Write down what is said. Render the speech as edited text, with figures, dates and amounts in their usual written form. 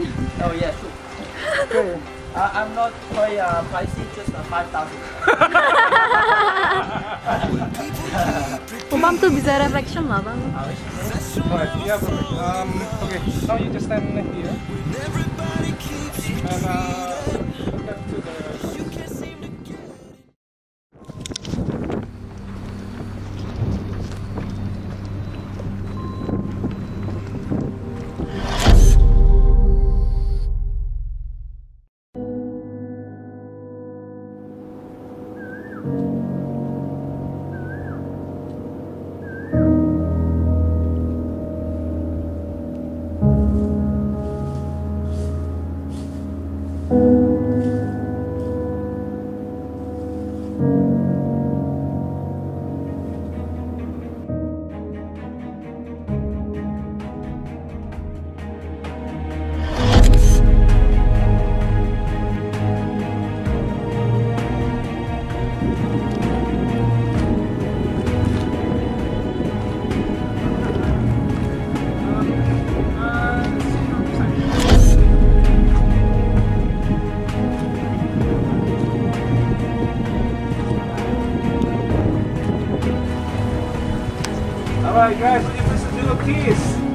Oh yes. Cool. I'm not quite pricey, just 5,000. Umam to bizarre reflection, lava. Alright, yeah, perfect. Okay, now you just stand here. And get to the. Alright guys, give us a little kiss.